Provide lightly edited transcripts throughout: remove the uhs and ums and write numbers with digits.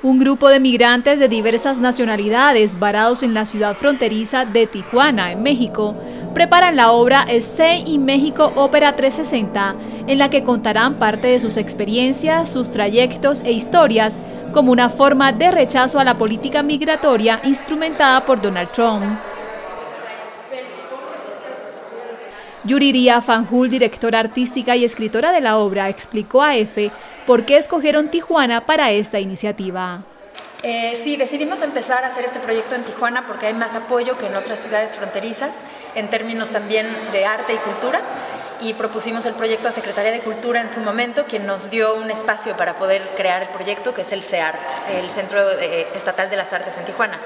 Un grupo de migrantes de diversas nacionalidades varados en la ciudad fronteriza de Tijuana, en México, preparan la obra Stay in Mexico Opera 360, en la que contarán parte de sus experiencias, sus trayectos e historias como una forma de rechazo a la política migratoria instrumentada por Donald Trump. Yuriría Fanjul, directora artística y escritora de la obra, explicó a EFE por qué escogieron Tijuana para esta iniciativa. Sí, decidimos empezar a hacer este proyecto en Tijuana porque hay más apoyo que en otras ciudades fronterizas, en términos también de arte y cultura, y propusimos el proyecto a Secretaría de Cultura en su momento, quien nos dio un espacio para poder crear el proyecto, que es el CEART, el Centro Estatal de las Artes en Tijuana.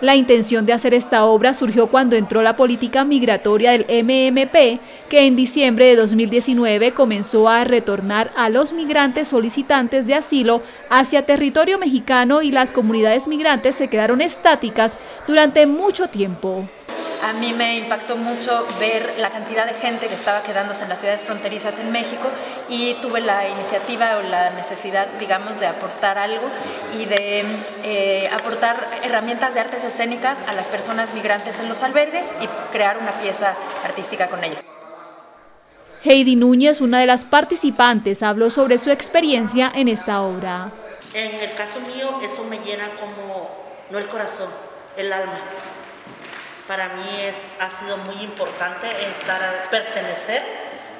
La intención de hacer esta obra surgió cuando entró la política migratoria del MMP, que en diciembre de 2019 comenzó a retornar a los migrantes solicitantes de asilo hacia territorio mexicano, y las comunidades migrantes se quedaron estáticas durante mucho tiempo. A mí me impactó mucho ver la cantidad de gente que estaba quedándose en las ciudades fronterizas en México, y tuve la iniciativa o la necesidad, digamos, de aportar algo y de aportar herramientas de artes escénicas a las personas migrantes en los albergues y crear una pieza artística con ellos. Heidi Núñez, una de las participantes, habló sobre su experiencia en esta obra. En el caso mío, eso me llena como, no el corazón, el alma. Para mí ha sido muy importante pertenecer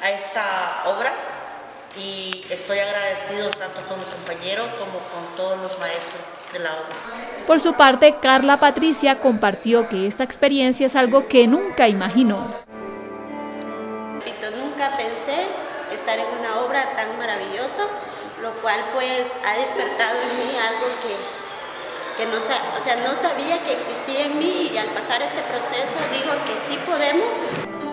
a esta obra, y estoy agradecido tanto con mi compañero como con todos los maestros de la obra. Por su parte, Carla Patricia compartió que esta experiencia es algo que nunca imaginó. Nunca pensé estar en una obra tan maravillosa, lo cual pues ha despertado en mí algo que no, no sabía que existía en mí, y al pasar este proceso digo que sí podemos.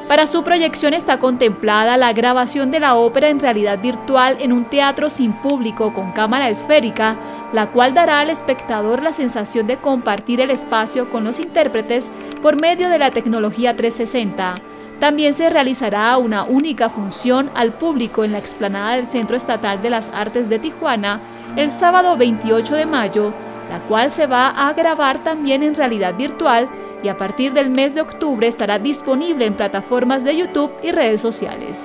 Para su proyección está contemplada la grabación de la ópera en realidad virtual en un teatro sin público con cámara esférica, la cual dará al espectador la sensación de compartir el espacio con los intérpretes por medio de la tecnología 360. También se realizará una única función al público en la explanada del Centro Estatal de las Artes de Tijuana el sábado 28 de mayo, la cual se va a grabar también en realidad virtual, y a partir del mes de octubre estará disponible en plataformas de YouTube y redes sociales.